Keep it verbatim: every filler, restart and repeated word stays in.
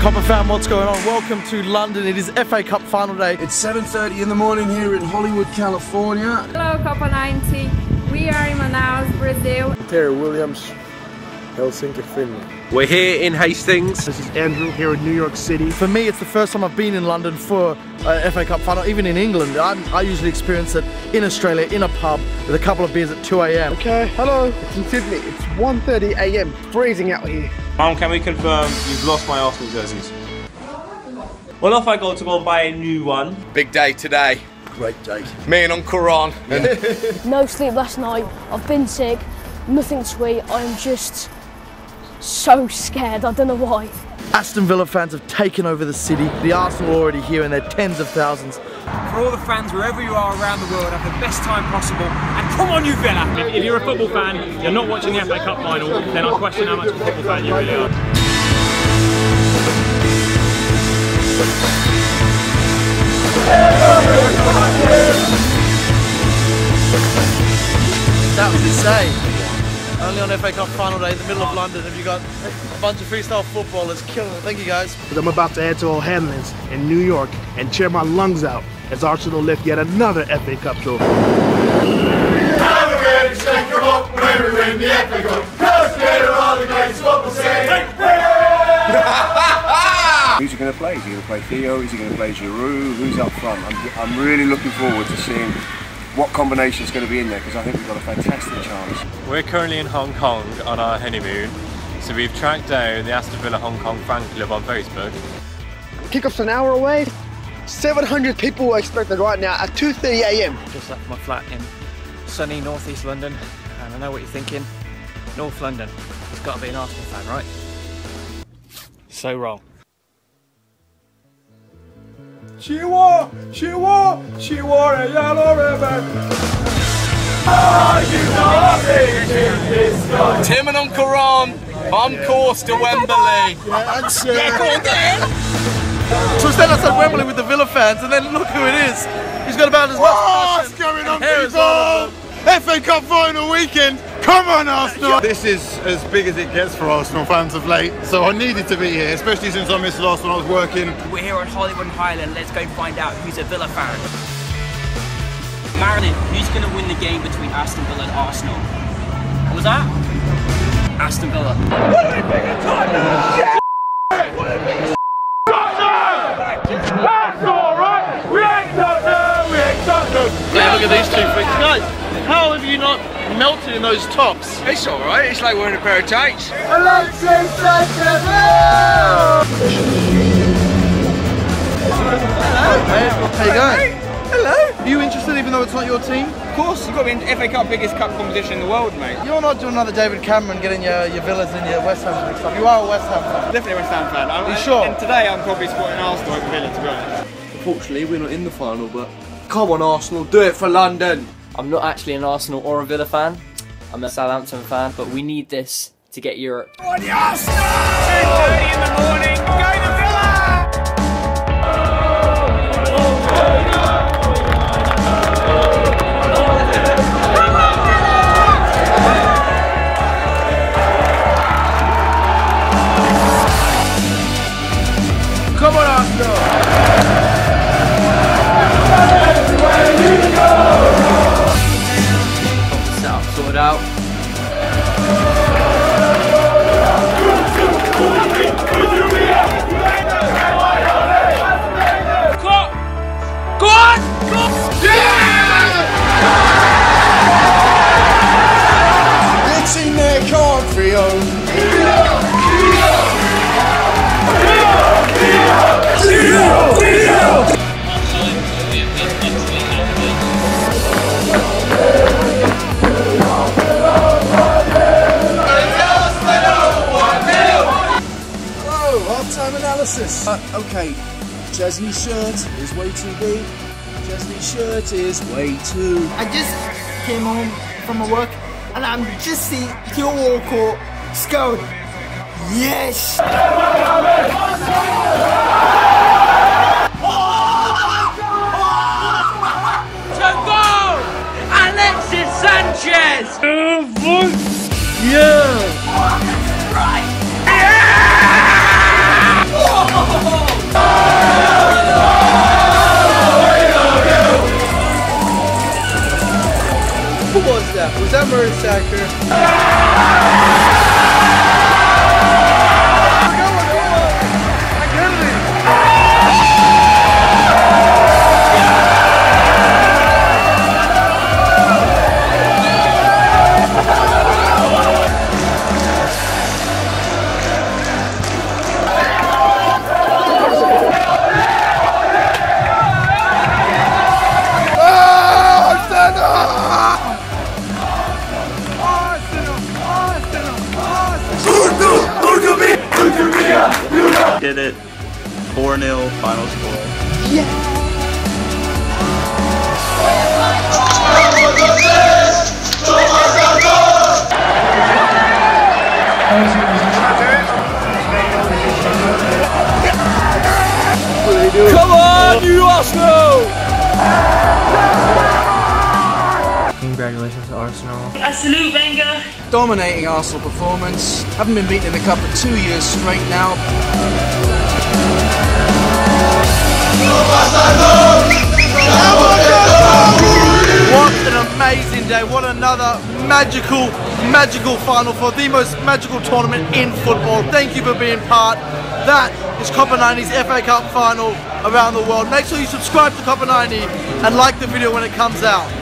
Copper fan, what's going on? Welcome to London. It is F A Cup Final day. It's seven thirty in the morning here in Hollywood, California. Hello, Copa ninety. We are in Manaus, Brazil. Terry Williams, Helsinki, Finland. We're here in Hastings. This is Andrew here in New York City. For me, it's the first time I've been in London for a F A Cup Final, even in England. I'm, I usually experience it in Australia, in a pub, with a couple of beers at two A M Okay, hello. It's in Sydney. It's one thirty A M Freezing out here. Mum, can we confirm you've lost my Arsenal jerseys? Well, off I go to go and buy a new one. Big day today. Great day. Me and Uncle Ron. Yeah. No sleep last night. I've been sick. Nothing sweet. I'm just so scared. I don't know why. Aston Villa fans have taken over the city. The Arsenal are already here and they're tens of thousands. For all the fans, wherever you are around the world, have the best time possible. And come on, you Villa! If, if you're a football fan, you're not watching the F A Cup Final, then I question how much of a football fan you really are. That was insane. Only on F A Cup Final day in the middle of London have you got a bunch of freestyle footballers killing it. Thank you guys. I'm about to head to O'Hanlon's in New York and cheer my lungs out as Arsenal lift yet another F A Cup trophy. Who's he going to play? Is he going to play Theo? Is he going to play Giroud? Who's up front? I'm, I'm really looking forward to seeing what combination is going to be in there, because I think we've got a fantastic chance. We're currently in Hong Kong on our honeymoon, so we've tracked down the Aston Villa Hong Kong fan club on Facebook. Kickoff's an hour away. seven hundred people are expected right now at two thirty A M Just left my flat in sunny northeast London, and I know what you're thinking. North London, it's got to be an Arsenal fan, right? So wrong. She wore, she wore, she wore a yellow ribbon. Oh, Tim and Uncle Ron on course to Wembley. Yeah, that's it. So instead I said Wembley with the Villa fans, and then look who it is. He's got about as much. What's going on, people? F A Cup Final weekend. Come on, Arsenal! This is as big as it gets for Arsenal fans of late, so I needed to be here, especially since I missed last when I was working. We're here at Hollywood and Highland. Let's go find out who's a Villa fan. Marilyn, who's going to win the game between Aston Villa and Arsenal? What was that? Aston Villa. What a big attack! What a big attack! That's alright! We ain't done no! We ain't done no! Yeah, look at these two things. Guys, how have you not melted in those tops? It's alright, it's like wearing a pair of tights. Hello, how you going? Hello. Are you interested even though it's not your team? Of course, you've got to be in the F A Cup, biggest cup competition in the world, mate. You're not doing another David Cameron getting your, your Villas and your West Ham and stuff. You are a West Ham fan. Definitely a West Ham fan. I'm, Are you and, sure? And today I'm probably supporting Arsenal over Villa, to be honest. Unfortunately, we're not in the final, but come on Arsenal, do it for London. I'm not actually an Arsenal or a Villa fan, I'm a Southampton fan, but we need this to get Europe. Oh, the Arsenal! two thirty in the morning, go to Villa! Come on Arsenal! Out. It's in their card for you. Analysis. Uh, okay, Chesney's shirt is way too big. Chesney's shirt is way too. I just came home from my work and I'm just seeing Theo Walcott scored. Yes! Alexis Sanchez! Yeah! Right! Yeah! Oh! did it. four nil, final score. Yeah! Come on, you Arsenal! Congratulations to Arsenal. I salute Wenger. Dominating Arsenal performance. Haven't been beaten in the cup for two years straight now. What an amazing day! What another magical, magical final for the most magical tournament in football. Thank you for being part. That is Copa ninety's F A Cup Final around the world. Make sure you subscribe to Copa ninety and like the video when it comes out.